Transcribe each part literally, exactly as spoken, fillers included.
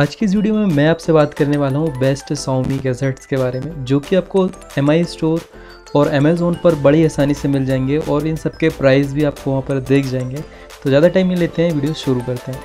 आज की इस वीडियो में मैं आपसे बात करने वाला हूँ बेस्ट Xiaomi गैजेट्स के बारे में, जो कि आपको एम आई स्टोर और अमेज़ोन पर बड़ी आसानी से मिल जाएंगे और इन सब के प्राइस भी आपको वहाँ पर देख जाएंगे। तो ज़्यादा टाइम नहीं लेते हैं, वीडियो शुरू करते हैं।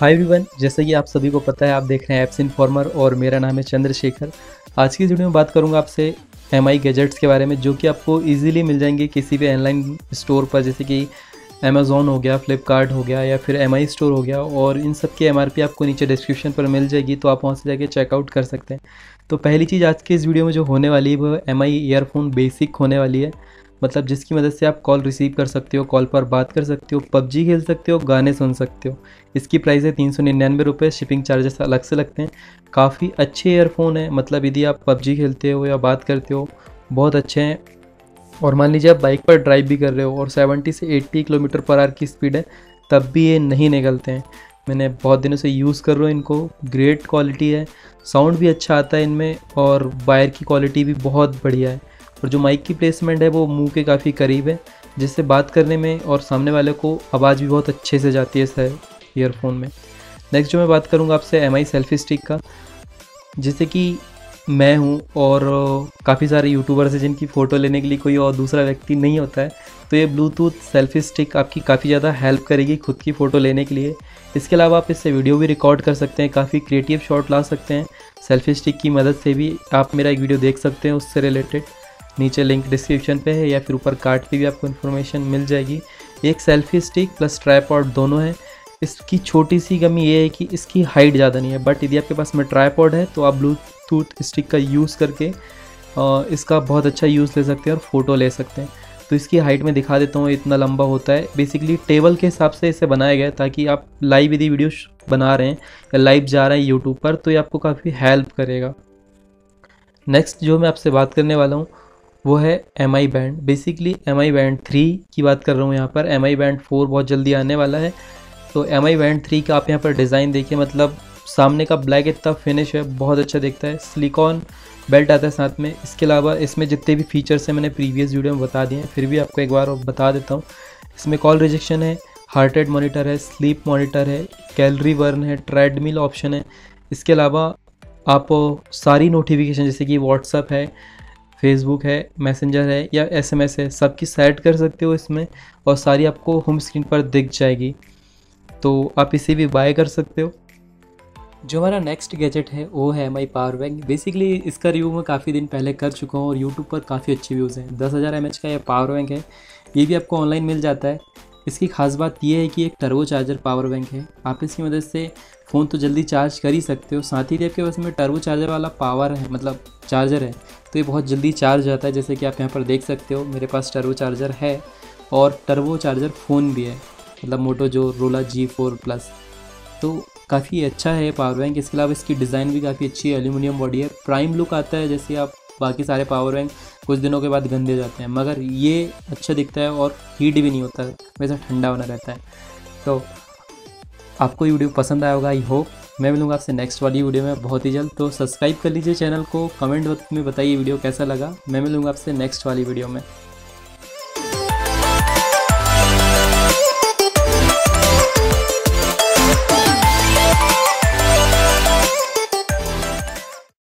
हाय एवरीवन, जैसा कि आप सभी को पता है, आप देख रहे हैं एप्स इन्फॉर्मर और मेरा नाम है चंद्रशेखर। आज की इस वीडियो में बात करूंगा आपसे एम आई गैजेट्स के बारे में, जो कि आपको इजीली मिल जाएंगे किसी भी ऑनलाइन स्टोर पर, जैसे कि अमेज़ॉन हो गया, फ्लिपकार्ट हो गया या फिर एम आई स्टोर हो गया। और इन सब की एम आर पी आपको नीचे डिस्क्रिप्शन पर मिल जाएगी, तो आप वहाँ से जाके चेकआउट कर सकते हैं। तो पहली चीज़ आज के इस वीडियो में जो होने वाली है वो एम आई ईयरफोन बेसिक होने वाली है, मतलब जिसकी मदद से आप कॉल रिसीव कर सकते हो, कॉल पर बात कर सकते हो, पबजी खेल सकते हो, गाने सुन सकते हो। इसकी प्राइस है तीन सौ निन्यानवे रुपये, शिपिंग चार्जेस अलग से लगते हैं। काफ़ी अच्छे ईयरफोन है, मतलब यदि आप पबजी खेलते हो या बात करते हो, बहुत अच्छे हैं। और मान लीजिए आप बाइक पर ड्राइव भी कर रहे हो और सत्तर से अस्सी किलोमीटर पर आवर की स्पीड है, तब भी ये नहीं निकलते हैं। मैंने बहुत दिनों से यूज़ कर रहा हूँ इनको, ग्रेट क्वालिटी है, साउंड भी अच्छा आता है इनमें और वायर की क्वालिटी भी बहुत बढ़िया है। और जो माइक की प्लेसमेंट है वो मुंह के काफ़ी करीब है, जिससे बात करने में और सामने वाले को आवाज़ भी बहुत अच्छे से जाती है सर ईयरफोन में। नेक्स्ट जो मैं बात करूँगा आपसे एम आई सेल्फी स्टिक का, जैसे कि मैं हूँ और काफ़ी सारे यूट्यूबर्स हैं जिनकी फ़ोटो लेने के लिए कोई और दूसरा व्यक्ति नहीं होता है, तो ये ब्लूटूथ सेल्फी स्टिक आपकी काफ़ी ज़्यादा हेल्प करेगी खुद की फ़ोटो लेने के लिए। इसके अलावा आप इससे वीडियो भी रिकॉर्ड कर सकते हैं, काफ़ी क्रिएटिव शॉट ला सकते हैं। सेल्फी स्टिक की मदद से भी आप मेरा एक वीडियो देख सकते हैं, उससे रिलेटेड नीचे लिंक डिस्क्रिप्शन पे है या फिर ऊपर कार्ड पे भी आपको इन्फॉर्मेशन मिल जाएगी। एक सेल्फी स्टिक प्लस ट्राइपॉड दोनों है। इसकी छोटी सी कमी ये है कि इसकी हाइट ज़्यादा नहीं है, बट यदि आपके पास में ट्राइपॉड है तो आप ब्लूटूथ स्टिक का यूज़ करके इसका बहुत अच्छा यूज़ ले सकते हैं और फ़ोटो ले सकते हैं। तो इसकी हाइट में दिखा देता हूँ, इतना लंबा होता है। बेसिकली टेबल के हिसाब से इसे बनाया गया है, ताकि आप लाइव यदि वीडियो बना रहे हैं या लाइव जा रहे हैं यूट्यूब पर, तो ये आपको काफ़ी हेल्प करेगा। नेक्स्ट जो मैं आपसे बात करने वाला हूँ वो है M I band. Basically M I band three की बात कर रहा हूँ यहाँ पर। एम आई बैंड फोर बहुत जल्दी आने वाला है, तो एम आई बैंड थ्री का आप यहाँ पर डिज़ाइन देखिए, मतलब सामने का ब्लैक इतना फिनिश है, बहुत अच्छा दिखता है। सिलिकॉन बेल्ट आता है साथ में। इसके अलावा इसमें जितने भी फीचर्स हैं मैंने प्रीवियस वीडियो में बता दिए हैं, फिर भी आपको एक बार और बता देता हूँ। इसमें कॉल रिजेक्शन है, हार्ट रेट मॉनिटर है, स्लीप मॉनिटर है, कैलोरी बर्न है, ट्रेडमिल ऑप्शन है। इसके अलावा आप सारी नोटिफिकेशन जैसे कि व्हाट्सअप है, फेसबुक है, मैसेंजर है या एसएमएस है, सबकी सेट कर सकते हो इसमें और सारी आपको होम स्क्रीन पर दिख जाएगी। तो आप इसे भी बाय कर सकते हो। जो हमारा नेक्स्ट गैजेट है वो है M I power bank. Basically इसका रिव्यू मैं काफ़ी दिन पहले कर चुका हूँ और यूट्यूब पर काफ़ी अच्छे व्यूज़ हैं। दस हज़ार एम एच का यह पावर बैंक है, ये भी आपको ऑनलाइन मिल जाता है। इसकी खास बात यह है कि एक टर्बो चार्जर पावर बैंक है। आप इसकी मदद से फ़ोन तो जल्दी चार्ज कर ही सकते हो, साथ ही आपके पास में टर्बो चार्जर वाला पावर है, मतलब चार्जर है, तो ये बहुत जल्दी चार्ज हो जाता है। जैसे कि आप यहाँ पर देख सकते हो, मेरे पास टर्बो चार्जर है और टर्बो चार्जर फ़ोन भी है, मतलब मोटो जो रोला जी फोर प्लस, तो काफ़ी अच्छा है पावर बैंक। इसके अलावा इसकी डिज़ाइन भी काफ़ी अच्छी है, एल्यूमिनियम बॉडी है, प्राइम लुक आता है। जैसे आप बाकी सारे पावर बैंक कुछ दिनों के बाद गंदे जाते हैं, मगर ये अच्छा दिखता है और हीट भी नहीं होता है, वैसा ठंडा बना रहता है। तो आपको ये वीडियो पसंद आया होगा आई होप। मैं मिलूँगा आपसे नेक्स्ट वाली वीडियो में बहुत ही जल्द, तो सब्सक्राइब कर लीजिए चैनल को, कमेंट में बताइए वीडियो कैसा लगा। मैं मिलूँगा आपसे नेक्स्ट वाली वीडियो में।